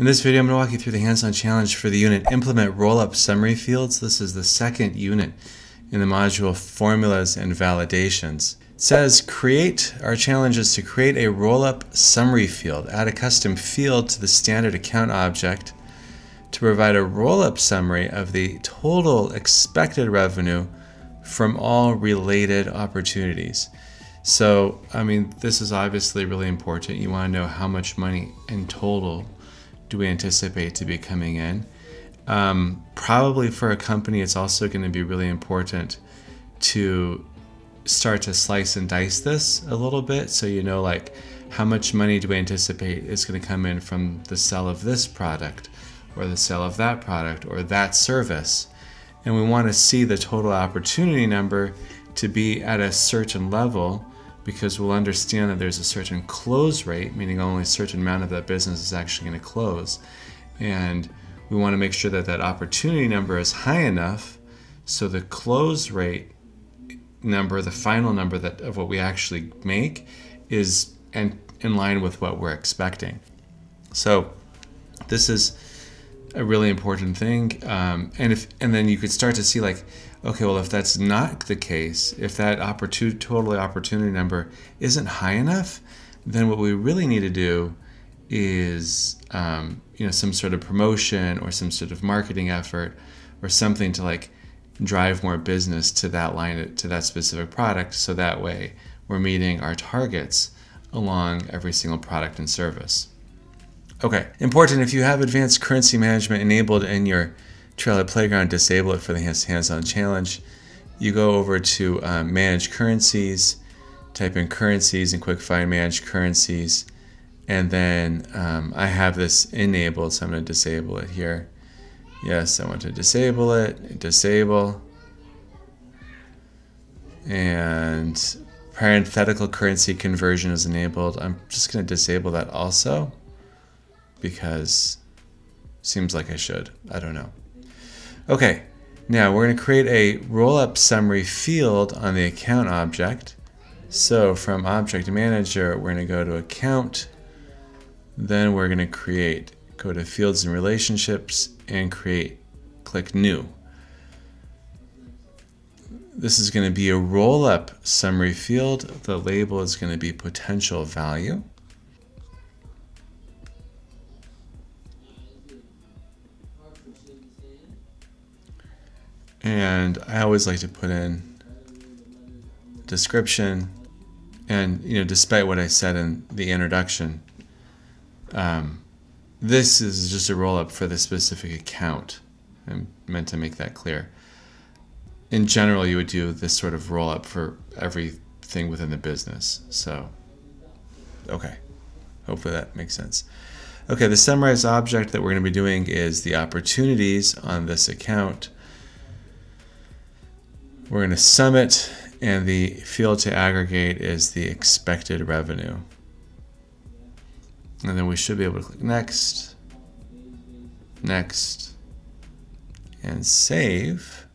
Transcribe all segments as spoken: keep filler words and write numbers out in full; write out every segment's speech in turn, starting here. In this video, I'm going to walk you through the hands-on challenge for the unit Implement Roll-Up Summary Fields. This is the second unit in the module Formulas and Validations. It says create, our challenge is to create a roll-up summary field. Add a custom field to the standard account object to provide a roll-up summary of the total expected revenue from all related opportunities. So, I mean, this is obviously really important. You want to know how much money in total do we anticipate to be coming in. Um, probably for a company, it's also going to be really important to start to slice and dice this a little bit. So, you know, like, how much money do we anticipate is going to come in from the sale of this product or the sale of that product or that service. And we want to see the total opportunity number to be at a certain level, because we'll understand that there's a certain close rate, meaning only a certain amount of that business is actually going to close. And we want to make sure that that opportunity number is high enough so the close rate number, the final number that of what we actually make, is in, in line with what we're expecting. So this is a really important thing. Um, and if and then you could start to see, like, okay, well, if that's not the case, if that opportunity, total opportunity number isn't high enough, then what we really need to do is, um, you know, some sort of promotion or some sort of marketing effort or something to, like, drive more business to that line, to that specific product. So that way we're meeting our targets along every single product and service. Okay, important, if you have Advanced Currency Management enabled in your Trailhead Playground, disable it for the hands-on challenge. You go over to um, manage currencies, type in currencies and quick find manage currencies, and then um, I have this enabled, so I'm going to disable it here. Yes, I want to disable it, disable, and parenthetical currency conversion is enabled. I'm just going to disable that also because it seems like I should, I don't know. Okay, now we're going to create a roll-up summary field on the account object. So from Object Manager, we're going to go to Account, then we're going to create, go to Fields and Relationships, and create, click New. This is going to be a roll-up summary field. The label is going to be potential value. And I always like to put in description, and, you know, despite what I said in the introduction, um, this is just a roll-up for the specific account. I meant to make that clear. In general, you would do this sort of roll-up for everything within the business. So, okay, hopefully that makes sense. Okay, the summarized object that we're going to be doing is the opportunities on this account. We're going to sum it, and the field to aggregate is the expected revenue. And then we should be able to click next, next, and save.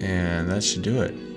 And that should do it.